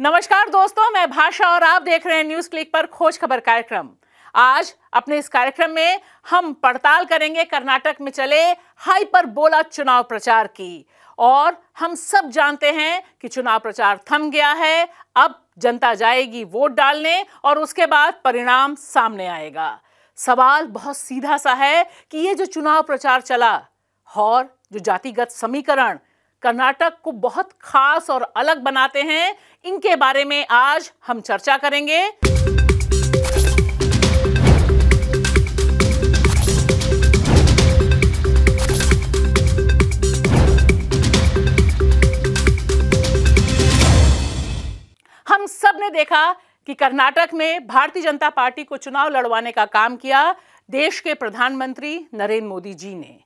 नमस्कार दोस्तों, मैं भाषा और आप देख रहे हैं न्यूज़ क्लिक पर खोज खबर कार्यक्रम। आज अपने इस कार्यक्रम में हम पड़ताल करेंगे कर्नाटक में चले हाइपरबोला चुनाव प्रचार की। और हम सब जानते हैं कि चुनाव प्रचार थम गया है, अब जनता जाएगी वोट डालने और उसके बाद परिणाम सामने आएगा। सवाल बहुत सीधा सा है कि ये जो चुनाव प्रचार चला और जो जातिगत समीकरण कर्नाटक को बहुत खास और अलग बनाते हैं, इनके बारे में आज हम चर्चा करेंगे। हम सब ने देखा कि कर्नाटक में भारतीय जनता पार्टी को चुनाव लड़वाने का काम किया देश के प्रधानमंत्री नरेंद्र मोदी जी ने।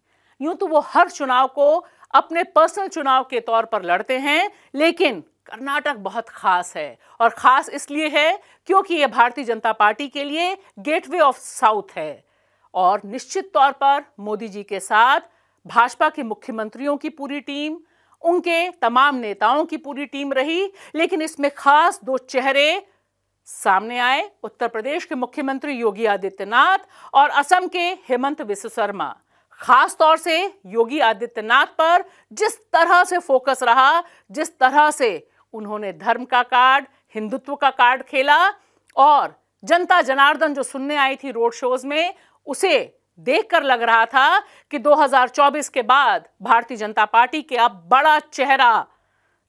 यूं तो वो हर चुनाव को अपने पर्सनल चुनाव के तौर पर लड़ते हैं, लेकिन कर्नाटक बहुत खास है और ख़ास इसलिए है क्योंकि ये भारतीय जनता पार्टी के लिए गेटवे ऑफ साउथ है। और निश्चित तौर पर मोदी जी के साथ भाजपा के मुख्यमंत्रियों की पूरी टीम, उनके तमाम नेताओं की पूरी टीम रही, लेकिन इसमें खास दो चेहरे सामने आए, उत्तर प्रदेश के मुख्यमंत्री योगी आदित्यनाथ और असम के हेमंत बिस्वा शर्मा। खास तौर से योगी आदित्यनाथ पर जिस तरह से फोकस रहा, जिस तरह से उन्होंने धर्म का कार्ड, हिंदुत्व का कार्ड खेला और जनता जनार्दन जो सुनने आई थी रोड शोज में, उसे देखकर लग रहा था कि 2024 के बाद भारतीय जनता पार्टी के अब बड़ा चेहरा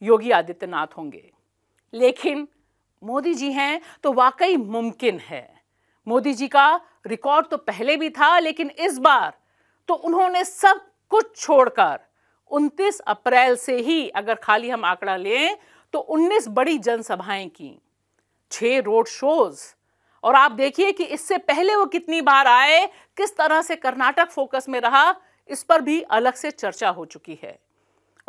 योगी आदित्यनाथ होंगे। लेकिन मोदी जी हैं तो वाकई मुमकिन है। मोदी जी का रिकॉर्ड तो पहले भी था, लेकिन इस बार तो उन्होंने सब कुछ छोड़कर 29 अप्रैल से ही, अगर खाली हम आंकड़ा लें तो 19 बड़ी जनसभाएं की, 6 रोड शोज। और आप देखिए कि इससे पहले वो कितनी बार आए, किस तरह से कर्नाटक फोकस में रहा, इस पर भी अलग से चर्चा हो चुकी है।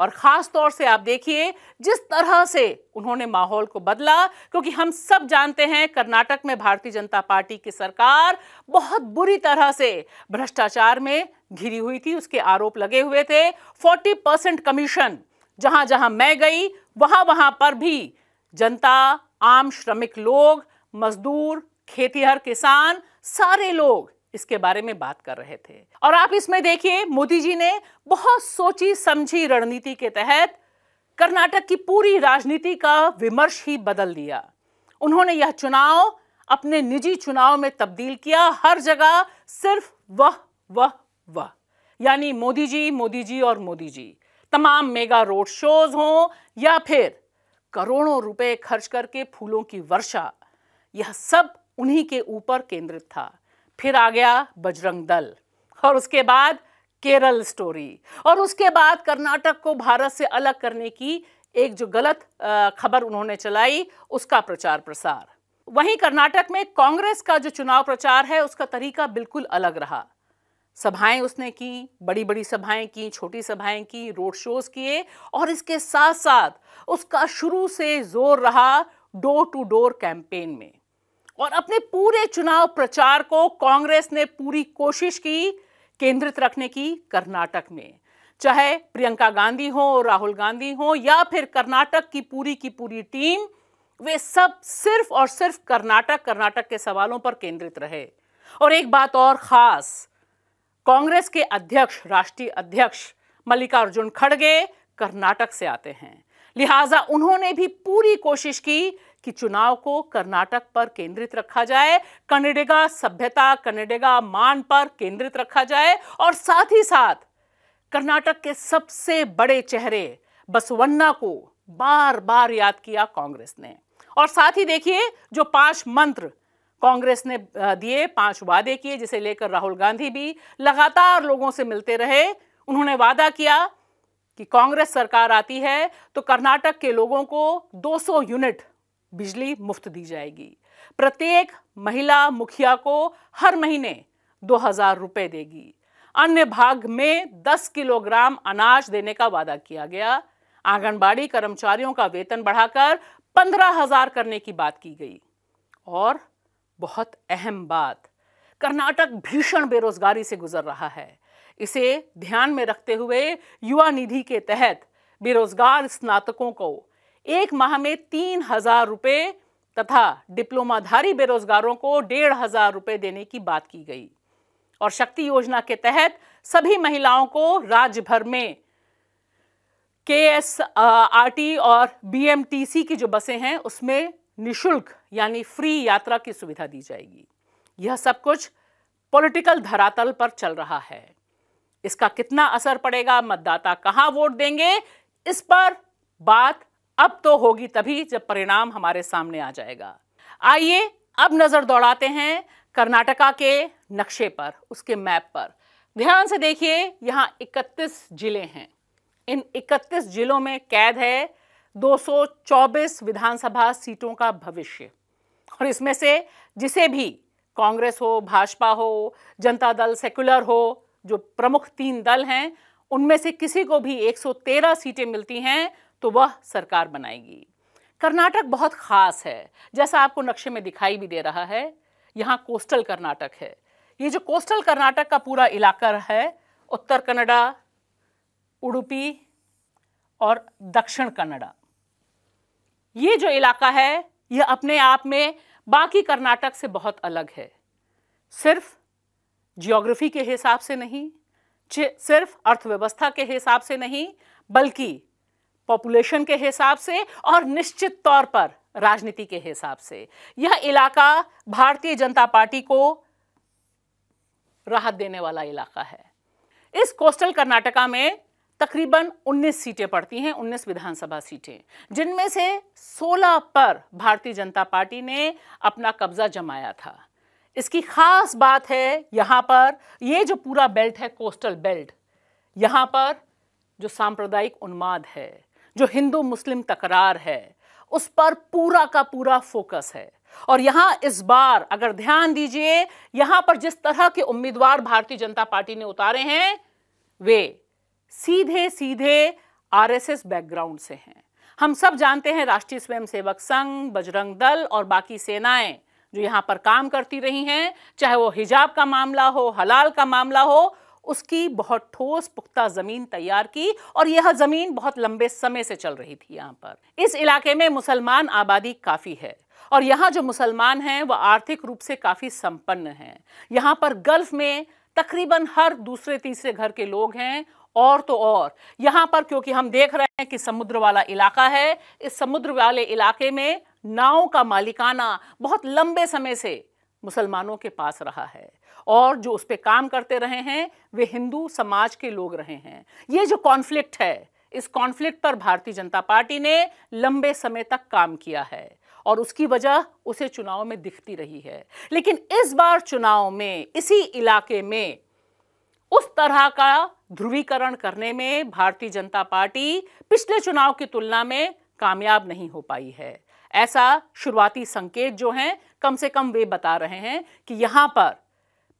और ख़ास तौर से आप देखिए जिस तरह से उन्होंने माहौल को बदला, क्योंकि हम सब जानते हैं कर्नाटक में भारतीय जनता पार्टी की सरकार बहुत बुरी तरह से भ्रष्टाचार में घिरी हुई थी, उसके आरोप लगे हुए थे। 40% कमीशन, जहां जहां मैं गई वहां वहां पर भी जनता, आम श्रमिक लोग, मजदूर, खेतीहर किसान, सारे लोग इसके बारे में बात कर रहे थे। और आप इसमें देखिए मोदी जी ने बहुत सोची समझी रणनीति के तहत कर्नाटक की पूरी राजनीति का विमर्श ही बदल दिया। उन्होंने यह चुनाव अपने निजी चुनाव में तब्दील किया। हर जगह सिर्फ वह, यानी मोदी जी और मोदी जी। तमाम मेगा रोड शोज हों या फिर करोड़ों रुपए खर्च करके फूलों की वर्षा, यह सब उन्हीं के ऊपर केंद्रित था। फिर आ गया बजरंग दल और उसके बाद केरल स्टोरी और उसके बाद कर्नाटक को भारत से अलग करने की एक जो गलत खबर उन्होंने चलाई, उसका प्रचार प्रसार। वहीं कर्नाटक में कांग्रेस का जो चुनाव प्रचार है, उसका तरीका बिल्कुल अलग रहा। सभाएं उसने की, बड़ी बड़ी सभाएं की, छोटी सभाएं की, रोड शोज किए और इसके साथ साथ उसका शुरू से जोर रहा डोर टू डोर कैंपेन में। और अपने पूरे चुनाव प्रचार को कांग्रेस ने पूरी कोशिश की केंद्रित रखने की कर्नाटक में, चाहे प्रियंका गांधी हो, राहुल गांधी हो या फिर कर्नाटक की पूरी टीम, वे सब सिर्फ और सिर्फ कर्नाटक के सवालों पर केंद्रित रहे। और एक बात और खास, कांग्रेस के अध्यक्ष, राष्ट्रीय अध्यक्ष मल्लिकार्जुन खड़गे कर्नाटक से आते हैं, लिहाजा उन्होंने भी पूरी कोशिश की कि चुनाव को कर्नाटक पर केंद्रित रखा जाए, कन्नडिगा सभ्यता, कन्नडिगा मान पर केंद्रित रखा जाए। और साथ ही साथ कर्नाटक के सबसे बड़े चेहरे बसवन्ना को बार बार याद किया कांग्रेस ने। और साथ ही देखिए जो 5 मंत्र कांग्रेस ने दिए, 5 वादे किए, जिसे लेकर राहुल गांधी भी लगातार लोगों से मिलते रहे। उन्होंने वादा किया कि कांग्रेस सरकार आती है तो कर्नाटक के लोगों को 200 यूनिट बिजली मुफ्त दी जाएगी, प्रत्येक महिला मुखिया को हर महीने 2000 रुपये देगी, अन्य भाग में 10 किलोग्राम अनाज देने का वादा किया गया, आंगनबाड़ी कर्मचारियों का वेतन बढ़ाकर 15,000 करने की बात की गई। और बहुत अहम बात, कर्नाटक भीषण बेरोजगारी से गुजर रहा है, इसे ध्यान में रखते हुए युवा निधि के तहत बेरोजगार स्नातकों को एक माह में 3,000 रुपये तथा डिप्लोमाधारी बेरोजगारों को 1,500 रुपये देने की बात की गई। और शक्ति योजना के तहत सभी महिलाओं को राज्य भर में KSRT और BMTC की जो बसें हैं उसमें निशुल्क यानी फ्री यात्रा की सुविधा दी जाएगी। यह सब कुछ पॉलिटिकल धरातल पर चल रहा है। इसका कितना असर पड़ेगा, मतदाता कहां वोट देंगे, इस पर बात अब तो होगी तभी जब परिणाम हमारे सामने आ जाएगा। आइए अब नजर दौड़ाते हैं कर्नाटका के नक्शे पर, उसके मैप पर। ध्यान से देखिए, यहां 31 जिले हैं। इन 31 जिलों में कैद है 224 विधानसभा सीटों का भविष्य। और इसमें से जिसे भी कांग्रेस हो, भाजपा हो, जनता दल, सेक्युलर हो, जो प्रमुख 3 दल हैं, उनमें से किसी को भी 113 सीटें मिलती हैं तो वह सरकार बनाएगी। कर्नाटक बहुत खास है, जैसा आपको नक्शे में दिखाई भी दे रहा है। यहाँ कोस्टल कर्नाटक है। ये जो कोस्टल कर्नाटक का पूरा इलाका है, उत्तर कन्नड़ा, उडुपी और दक्षिण कन्नड़ा, ये जो इलाका है यह अपने आप में बाकी कर्नाटक से बहुत अलग है। सिर्फ ज्योग्राफी के हिसाब से नहीं, सिर्फ अर्थव्यवस्था के हिसाब से नहीं, बल्कि पॉपुलेशन के हिसाब से और निश्चित तौर पर राजनीति के हिसाब से यह इलाका भारतीय जनता पार्टी को राहत देने वाला इलाका है। इस कोस्टल कर्नाटका में तकरीबन 19 सीटें पड़ती हैं, 19 विधानसभा सीटें, जिनमें से 16 पर भारतीय जनता पार्टी ने अपना कब्जा जमाया था। इसकी खास बात है, यहाँ पर ये जो पूरा बेल्ट है, कोस्टल बेल्ट, यहाँ पर जो सांप्रदायिक उन्माद है, जो हिंदू मुस्लिम तकरार है, उस पर पूरा का पूरा फोकस है। और यहाँ इस बार अगर ध्यान दीजिए, यहाँ पर जिस तरह के उम्मीदवार भारतीय जनता पार्टी ने उतारे हैं वे सीधे सीधे RSS बैकग्राउंड से हैं। हम सब जानते हैं राष्ट्रीय स्वयंसेवक संघ, बजरंग दल और बाकी सेनाएं जो यहाँ पर काम करती रही हैं, चाहे वो हिजाब का मामला हो, हलाल का मामला हो, उसकी बहुत ठोस पुख्ता ज़मीन तैयार की। और यह ज़मीन बहुत लंबे समय से चल रही थी। यहाँ पर इस इलाके में मुसलमान आबादी काफ़ी है और यहाँ जो मुसलमान हैं वह आर्थिक रूप से काफ़ी संपन्न हैं। यहाँ पर गल्फ़ में तकरीबन हर दूसरे तीसरे घर के लोग हैं। और तो और यहाँ पर क्योंकि हम देख रहे हैं कि समुद्र वाला इलाका है, इस समुद्र वाले इलाके में नाव का मालिकाना बहुत लंबे समय से मुसलमानों के पास रहा है और जो उस पर काम करते रहे हैं वे हिंदू समाज के लोग रहे हैं। ये जो कॉन्फ्लिक्ट है, इस कॉन्फ्लिक्ट पर भारतीय जनता पार्टी ने लंबे समय तक काम किया है और उसकी वजह उसे चुनाव में दिखती रही है। लेकिन इस बार चुनाव में इसी इलाके में उस तरह का ध्रुवीकरण करने में भारतीय जनता पार्टी पिछले चुनाव की तुलना में कामयाब नहीं हो पाई है। ऐसा शुरुआती संकेत जो हैं कम से कम वे बता रहे हैं कि यहाँ पर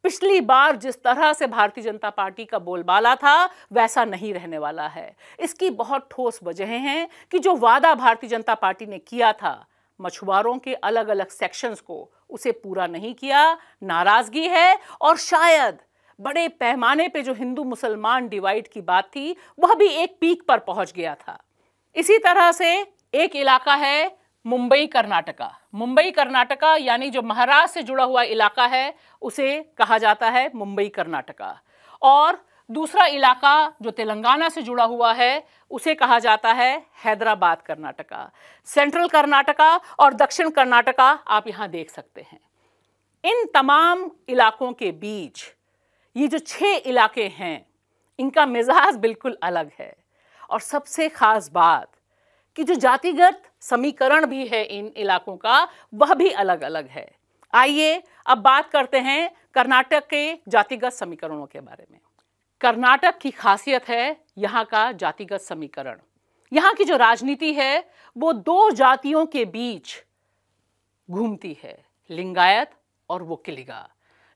पिछली बार जिस तरह से भारतीय जनता पार्टी का बोलबाला था वैसा नहीं रहने वाला है। इसकी बहुत ठोस वजहें हैं कि जो वादा भारतीय जनता पार्टी ने किया था मछुआरों के अलग अलग सेक्शंस को, उसे पूरा नहीं किया। नाराज़गी है और शायद बड़े पैमाने पे जो हिंदू मुसलमान डिवाइड की बात थी वह भी एक पीक पर पहुंच गया था। इसी तरह से एक इलाका है मुंबई कर्नाटका। मुंबई कर्नाटका यानी जो महाराष्ट्र से जुड़ा हुआ इलाका है उसे कहा जाता है मुंबई कर्नाटका। और दूसरा इलाका जो तेलंगाना से जुड़ा हुआ है उसे कहा जाता है हैदराबाद कर्नाटका। सेंट्रल कर्नाटका और दक्षिण कर्नाटका आप यहाँ देख सकते हैं। इन तमाम इलाकों के बीच ये जो 6 इलाके हैं इनका मिजाज बिल्कुल अलग है। और सबसे ख़ास बात कि जो जातिगत समीकरण भी है इन इलाकों का वह भी अलग अलग है। आइए अब बात करते हैं कर्नाटक के जातिगत समीकरणों के बारे में। कर्नाटक की खासियत है यहाँ का जातिगत समीकरण। यहाँ की जो राजनीति है वो 2 जातियों के बीच घूमती है, लिंगायत और वोक्कालिगा।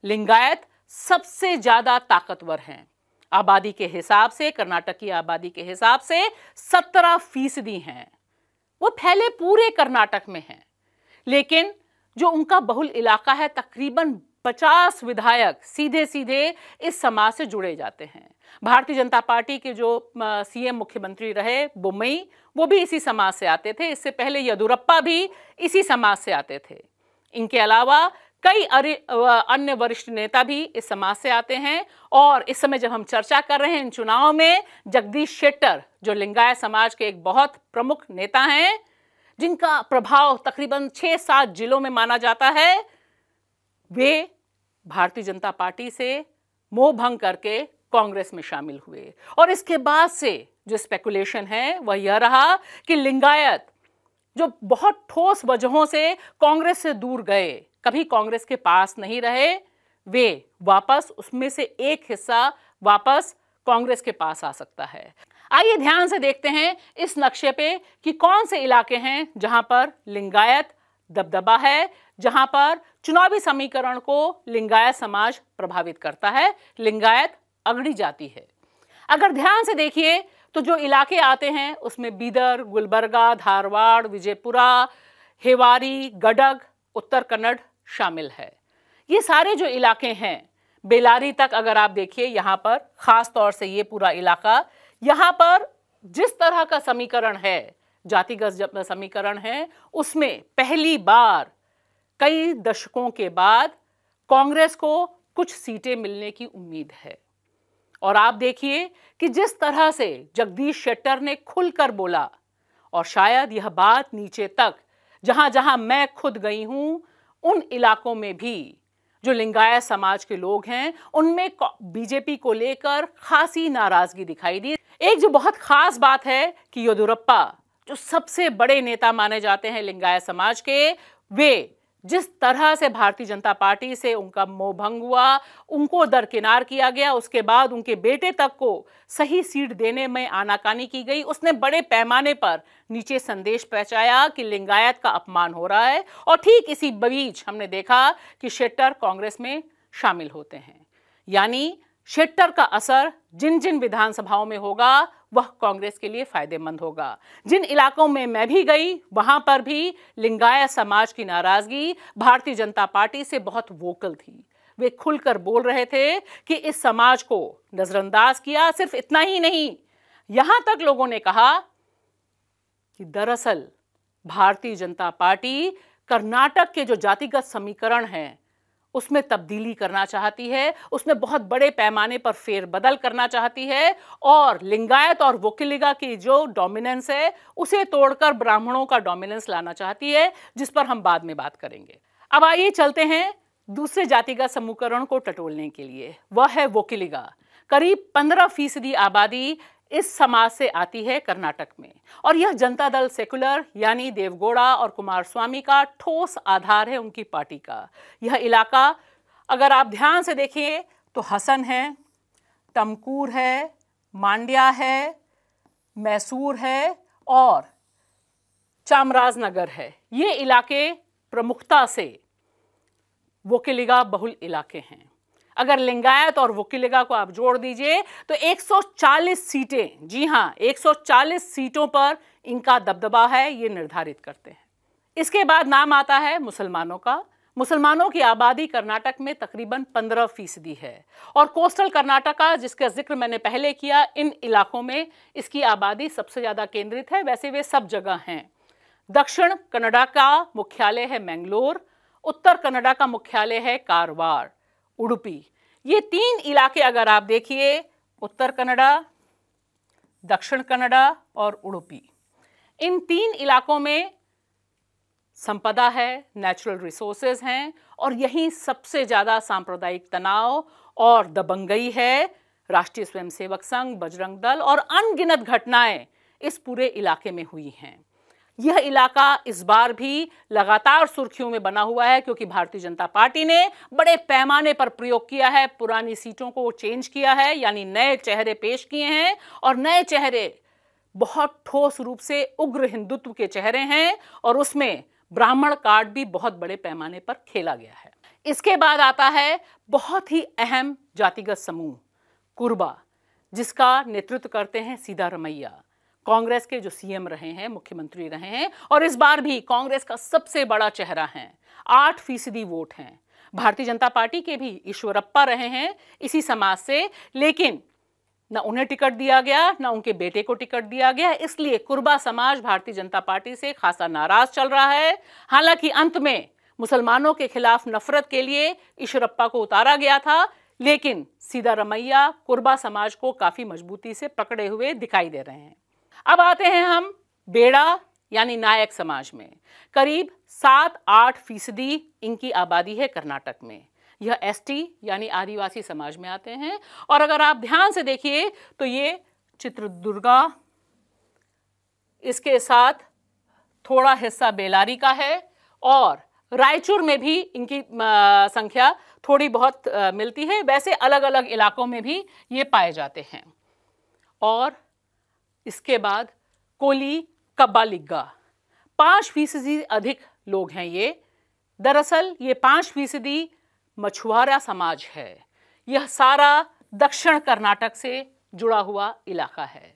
लिंगायत सबसे ज़्यादा ताकतवर हैं। आबादी के हिसाब से, कर्नाटक की आबादी के हिसाब से 17% हैं। वो फैले पूरे कर्नाटक में हैं। लेकिन जो उनका बहुल इलाका है तकरीबन 50 विधायक सीधे सीधे इस समाज से जुड़े जाते हैं। भारतीय जनता पार्टी के जो सीएम मुख्यमंत्री रहे बुम्बई, वो भी इसी समाज से आते थे। इससे पहले येदियुरप्पा भी इसी समाज से आते थे। इनके अलावा कई अन्य वरिष्ठ नेता भी इस समाज से आते हैं। और इस समय जब हम चर्चा कर रहे हैं इन चुनाव में, जगदीश शेट्टर जो लिंगायत समाज के एक बहुत प्रमुख नेता हैं, जिनका प्रभाव तकरीबन 6-7 जिलों में माना जाता है, वे भारतीय जनता पार्टी से मोह भंग करके कांग्रेस में शामिल हुए। और इसके बाद से जो स्पेकुलेशन है वह यह रहा कि लिंगायत जो बहुत ठोस वजहों से कांग्रेस से दूर गए, कभी कांग्रेस के पास नहीं रहे, वे वापस उसमें से एक हिस्सा वापस कांग्रेस के पास आ सकता है। आइए ध्यान से देखते हैं इस नक्शे पे कि कौन से इलाके हैं जहां पर लिंगायत दबदबा है, जहां पर चुनावी समीकरण को लिंगायत समाज प्रभावित करता है, लिंगायत अगड़ी जाती है। अगर ध्यान से देखिए तो जो इलाके आते हैं उसमें बीदर, गुलबर्गा, धारवाड़, विजयपुरा, हेवारी, गडग, उत्तर कन्नड़ शामिल है। ये सारे जो इलाके हैं, बेलारी तक अगर आप देखिए, यहाँ पर खास तौर से ये पूरा इलाका, यहाँ पर जिस तरह का समीकरण है, जातिगत समीकरण है, उसमें पहली बार कई दशकों के बाद कांग्रेस को कुछ सीटें मिलने की उम्मीद है। और आप देखिए कि जिस तरह से जगदीश शेट्टर ने खुलकर बोला, और शायद यह बात नीचे तक जहाँ जहाँ मैं खुद गई हूँ उन इलाकों में भी जो लिंगायत समाज के लोग हैं उनमें बीजेपी को लेकर खासी नाराजगी दिखाई दी। एक जो बहुत खास बात है कि येदियुरप्पा जो सबसे बड़े नेता माने जाते हैं लिंगायत समाज के, वे जिस तरह से भारतीय जनता पार्टी से उनका मोहभंग हुआ, उनको दरकिनार किया गया, उसके बाद उनके बेटे तक को सही सीट देने में आनाकानी की गई, उसने बड़े पैमाने पर नीचे संदेश पहुंचाया कि लिंगायत का अपमान हो रहा है। और ठीक इसी बीच हमने देखा कि शेट्टर कांग्रेस में शामिल होते हैं। यानी शेट्टर का असर जिन जिन विधानसभाओं में होगा वह कांग्रेस के लिए फायदेमंद होगा। जिन इलाकों में मैं भी गई वहां पर भी लिंगायत समाज की नाराजगी भारतीय जनता पार्टी से बहुत वोकल थी। वे खुलकर बोल रहे थे कि इस समाज को नजरअंदाज किया। सिर्फ इतना ही नहीं, यहां तक लोगों ने कहा कि दरअसल भारतीय जनता पार्टी कर्नाटक के जो जातिगत समीकरण हैं उसमें तब्दीली करना चाहती है, उसमें बहुत बड़े पैमाने पर फेरबदल करना चाहती है, और लिंगायत और वोक्कालिगा की जो डोमिनेंस है उसे तोड़कर ब्राह्मणों का डोमिनेंस लाना चाहती है, जिस पर हम बाद में बात करेंगे। अब आइए चलते हैं दूसरे जातिगत समीकरण को टटोलने के लिए, वह है वोक्कालिगा। करीब 15% आबादी इस समाज से आती है कर्नाटक में, और यह जनता दल सेकुलर यानी देवगौड़ा और कुमार स्वामी का ठोस आधार है उनकी पार्टी का। यह इलाका अगर आप ध्यान से देखिए तो हसन है, टमकूर है, मांड्या है, मैसूर है और चामराजनगर है। ये इलाके प्रमुखता से वोक्कालिगा बहुल इलाके हैं। अगर लिंगायत और वोक्कालिगा को आप जोड़ दीजिए तो 140 सीटें, जी हां 140 सीटों पर इनका दबदबा है, ये निर्धारित करते हैं। इसके बाद नाम आता है मुसलमानों का। मुसलमानों की आबादी कर्नाटक में तकरीबन 15% है, और कोस्टल कर्नाटका जिसका जिक्र मैंने पहले किया, इन इलाकों में इसकी आबादी सबसे ज़्यादा केंद्रित है। वैसे वे सब जगह हैं। दक्षिण कन्नड़ा का मुख्यालय है मैंगलोर, उत्तर कन्नड़ा का मुख्यालय है कारवार, उडुपी। ये 3 इलाके अगर आप देखिए, उत्तर कन्नड़ा, दक्षिण कन्नड़ा और उडुपी, इन 3 इलाकों में संपदा है, नेचुरल रिसोर्सेज हैं, और यहीं सबसे ज़्यादा सांप्रदायिक तनाव और दबंगई है। राष्ट्रीय स्वयंसेवक संघ, बजरंग दल और अनगिनत घटनाएं इस पूरे इलाके में हुई हैं। यह इलाका इस बार भी लगातार सुर्खियों में बना हुआ है, क्योंकि भारतीय जनता पार्टी ने बड़े पैमाने पर प्रयोग किया है, पुरानी सीटों को चेंज किया है, यानी नए चेहरे पेश किए हैं, और नए चेहरे बहुत ठोस रूप से उग्र हिंदुत्व के चेहरे हैं, और उसमें ब्राह्मण कार्ड भी बहुत बड़े पैमाने पर खेला गया है। इसके बाद आता है बहुत ही अहम जातिगत समूह कुर्बा, जिसका नेतृत्व करते हैं सिद्धारमैया, कांग्रेस के जो सीएम रहे हैं, मुख्यमंत्री रहे हैं, और इस बार भी कांग्रेस का सबसे बड़ा चेहरा हैं। 8% वोट हैं। भारतीय जनता पार्टी के भी येदियुरप्पा रहे हैं इसी समाज से, लेकिन ना उन्हें टिकट दिया गया ना उनके बेटे को टिकट दिया गया, इसलिए कुर्बा समाज भारतीय जनता पार्टी से खासा नाराज चल रहा है। हालांकि अंत में मुसलमानों के खिलाफ नफरत के लिए येदियुरप्पा को उतारा गया था, लेकिन सिद्धारमैया कुर्बा समाज को काफी मजबूती से पकड़े हुए दिखाई दे रहे हैं। अब आते हैं हम बेड़ा यानी नायक समाज में। करीब 7-8% इनकी आबादी है कर्नाटक में। यह एसटी यानी आदिवासी समाज में आते हैं और अगर आप ध्यान से देखिए तो ये चित्रदुर्गा, इसके साथ थोड़ा हिस्सा बेलारी का है और रायचूर में भी इनकी संख्या थोड़ी बहुत मिलती है। वैसे अलग अलग इलाकों में भी ये पाए जाते हैं। और इसके बाद कोली कब्बालिग्गा, 5% अधिक लोग हैं ये। दरअसल ये 5% मछुआरा समाज है। यह सारा दक्षिण कर्नाटक से जुड़ा हुआ इलाका है।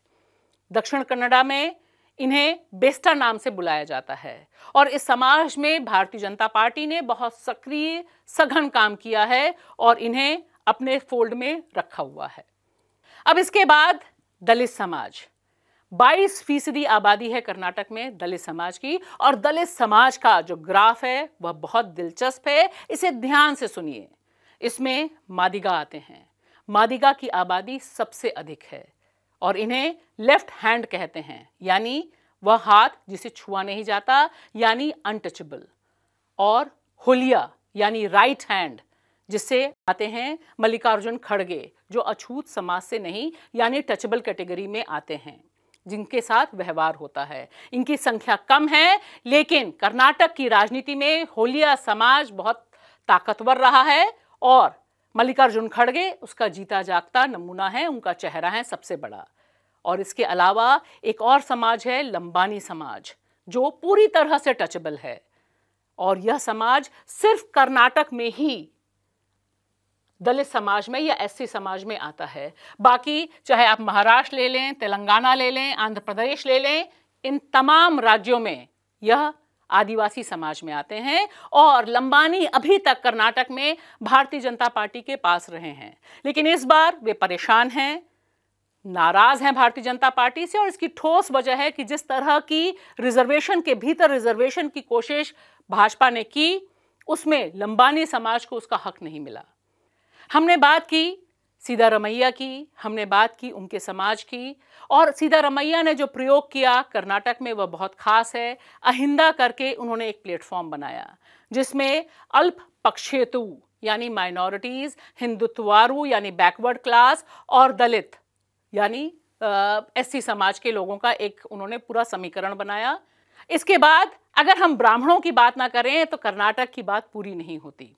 दक्षिण कन्नड़ा में इन्हें बेस्टा नाम से बुलाया जाता है और इस समाज में भारतीय जनता पार्टी ने बहुत सक्रिय सघन काम किया है और इन्हें अपने फोल्ड में रखा हुआ है। अब इसके बाद दलित समाज, 22% आबादी है कर्नाटक में दलित समाज की। और दलित समाज का जो ग्राफ है वह बहुत दिलचस्प है, इसे ध्यान से सुनिए। इसमें मादिगा आते हैं, मादिगा की आबादी सबसे अधिक है और इन्हें लेफ्ट हैंड कहते हैं, यानी वह हाथ जिसे छुआ नहीं जाता, यानी अनटचेबल। और होलिया यानी राइट हैंड, जिससे आते हैं मल्लिकार्जुन खड़गे, जो अछूत समाज से नहीं यानी टचेबल कैटेगरी में आते हैं, जिनके साथ व्यवहार होता है। इनकी संख्या कम है, लेकिन कर्नाटक की राजनीति में होलिया समाज बहुत ताकतवर रहा है और मल्लिकार्जुन खड़गे उसका जीता जागता नमूना है, उनका चेहरा है सबसे बड़ा। और इसके अलावा एक और समाज है लंबानी समाज, जो पूरी तरह से टचेबल है और यह समाज सिर्फ कर्नाटक में ही दलित समाज में या एससी समाज में आता है। बाकी चाहे आप महाराष्ट्र ले लें, तेलंगाना ले लें, आंध्र प्रदेश ले लें, इन तमाम राज्यों में यह आदिवासी समाज में आते हैं। और लंबानी अभी तक कर्नाटक में भारतीय जनता पार्टी के पास रहे हैं, लेकिन इस बार वे परेशान हैं, नाराज हैं भारतीय जनता पार्टी से। और इसकी ठोस वजह है कि जिस तरह की रिजर्वेशन के भीतर रिजर्वेशन की कोशिश भाजपा ने की, उसमें लंबानी समाज को उसका हक नहीं मिला। हमने बात की सिद्धारमैया की, हमने बात की उनके समाज की, और सिद्धारमैया ने जो प्रयोग किया कर्नाटक में वह बहुत खास है। अहिंदा करके उन्होंने एक प्लेटफॉर्म बनाया जिसमें अल्प पक्षेतु यानी माइनॉरिटीज़, हिंदुत्वारू यानी बैकवर्ड क्लास और दलित यानी एससी समाज के लोगों का एक उन्होंने पूरा समीकरण बनाया। इसके बाद अगर हम ब्राह्मणों की बात ना करें तो कर्नाटक की बात पूरी नहीं होती।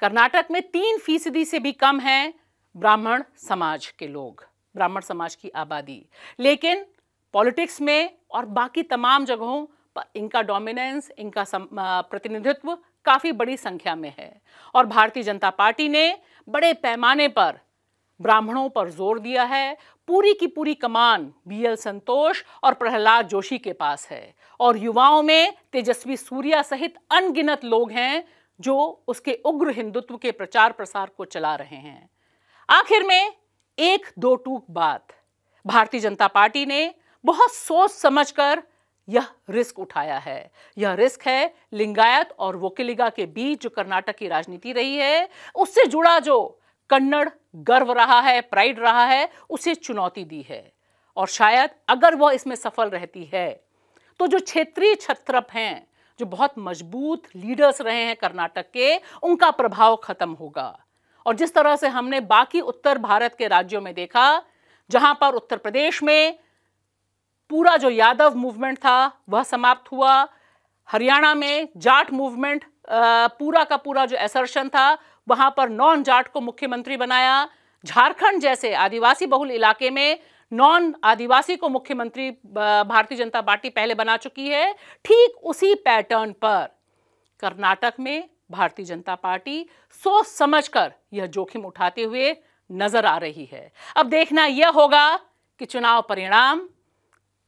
कर्नाटक में 3% से भी कम है ब्राह्मण समाज के लोग, ब्राह्मण समाज की आबादी, लेकिन पॉलिटिक्स में और बाकी तमाम जगहों पर इनका डोमिनेंस, इनका प्रतिनिधित्व काफ़ी बड़ी संख्या में है। और भारतीय जनता पार्टी ने बड़े पैमाने पर ब्राह्मणों पर जोर दिया है। पूरी की पूरी कमान बी.एल. संतोष और प्रहलाद जोशी के पास है और युवाओं में तेजस्वी सूर्या सहित अनगिनत लोग हैं जो उसके उग्र हिंदुत्व के प्रचार प्रसार को चला रहे हैं। आखिर में एक दो टूक बात, भारतीय जनता पार्टी ने बहुत सोच समझकर यह रिस्क उठाया है। यह रिस्क है लिंगायत और वोक्कालिगा के बीच जो कर्नाटक की राजनीति रही है, उससे जुड़ा जो कन्नड़ गर्व रहा है, प्राइड रहा है, उसे चुनौती दी है। और शायद अगर वह इसमें सफल रहती है तो जो क्षेत्रीय क्षत्रप हैं, जो बहुत मजबूत लीडर्स रहे हैं कर्नाटक के, उनका प्रभाव खत्म होगा। और जिस तरह से हमने बाकी उत्तर भारत के राज्यों में देखा, जहां पर उत्तर प्रदेश में पूरा जो यादव मूवमेंट था वह समाप्त हुआ, हरियाणा में जाट मूवमेंट पूरा का पूरा जो एसर्शन था वहां पर नॉन जाट को मुख्यमंत्री बनाया, झारखंड जैसे आदिवासी बहुल इलाके में नॉन आदिवासी को मुख्यमंत्री भारतीय जनता पार्टी पहले बना चुकी है। ठीक उसी पैटर्न पर कर्नाटक में भारतीय जनता पार्टी सोच समझकर यह जोखिम उठाते हुए नजर आ रही है। अब देखना यह होगा कि चुनाव परिणाम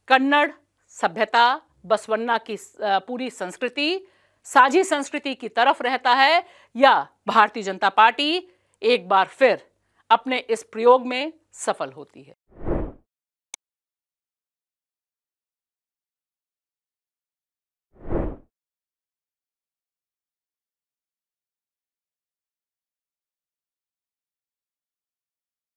कन्नड़ सभ्यता, बसवन्ना की पूरी संस्कृति, साझी संस्कृति की तरफ रहता है या भारतीय जनता पार्टी एक बार फिर अपने इस प्रयोग में सफल होती है।